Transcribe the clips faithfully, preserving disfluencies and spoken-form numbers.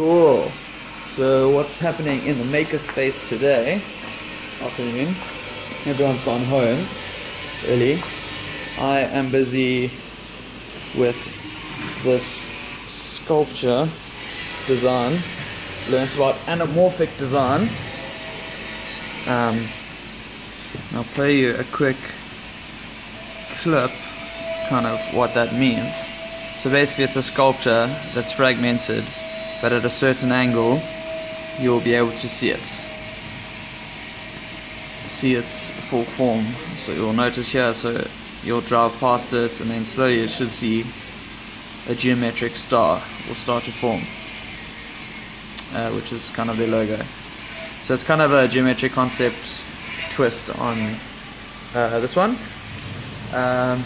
Cool. So what's happening in the makerspace today? Afternoon. Everyone's gone home early. I am busy with this sculpture design. Learned about anamorphic design. Um, I'll play you a quick clip, kind of what that means. So basically it's a sculpture that's fragmented, but at a certain angle you'll be able to see it. See its full form. So you'll notice here, so you'll drive past it and then slowly you should see a geometric star will start to form, uh, which is kind of their logo. So it's kind of a geometric concept twist on uh, this one. Um,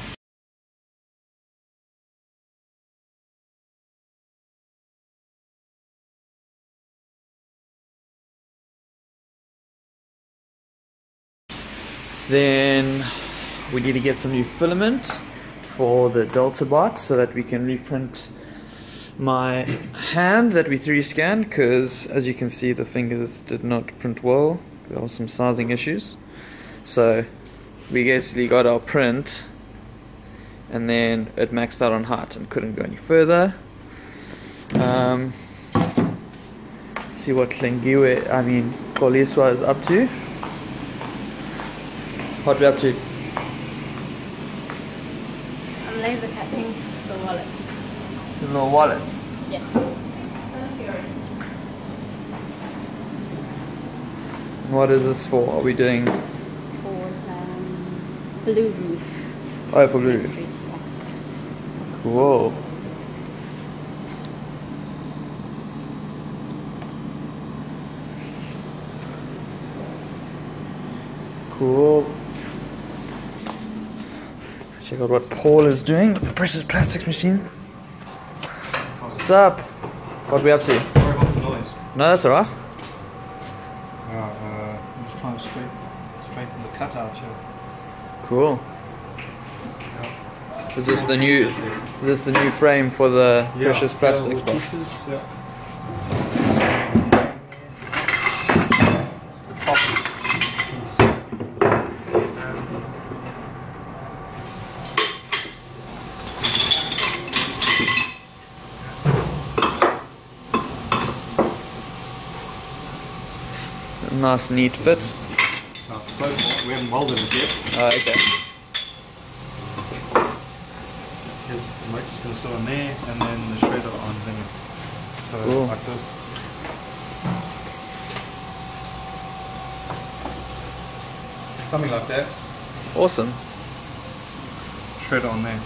then we need to get some new filament for the delta bot so that we can reprint my hand that we three D scanned, because as you can see the fingers did not print well. There were some sizing issues, so we basically got our print and then it maxed out on height and couldn't go any further. Um, see what Klingiwe, I mean Koliswa is up to. What are we up to? I'm laser cutting the wallets. The little wallets? Yes. What is this for? Are we doing? For um, Blue Roof. Oh, for Blue Roof. Street, yeah. Cool. Cool. Check out what Paul is doing with the precious plastics machine. What's up? What are we up to? Sorry about the noise. No, that's alright. Uh, uh, I'm just trying to straighten, straighten the cutout here. Cool. Yeah. Is this the new? Is this the new frame for the yeah. precious plastics yeah, box? Pieces, yeah. The top. Nice, neat fit. Oh, so far, we haven't welded it yet. Oh, okay. Here's the mixer's going to sit on there, and then the shredder on there. So, cool. Like this. Something like that. Awesome. Shredder on there.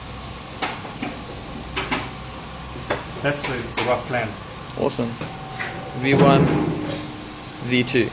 That's the rough plan. Awesome. V one, V two.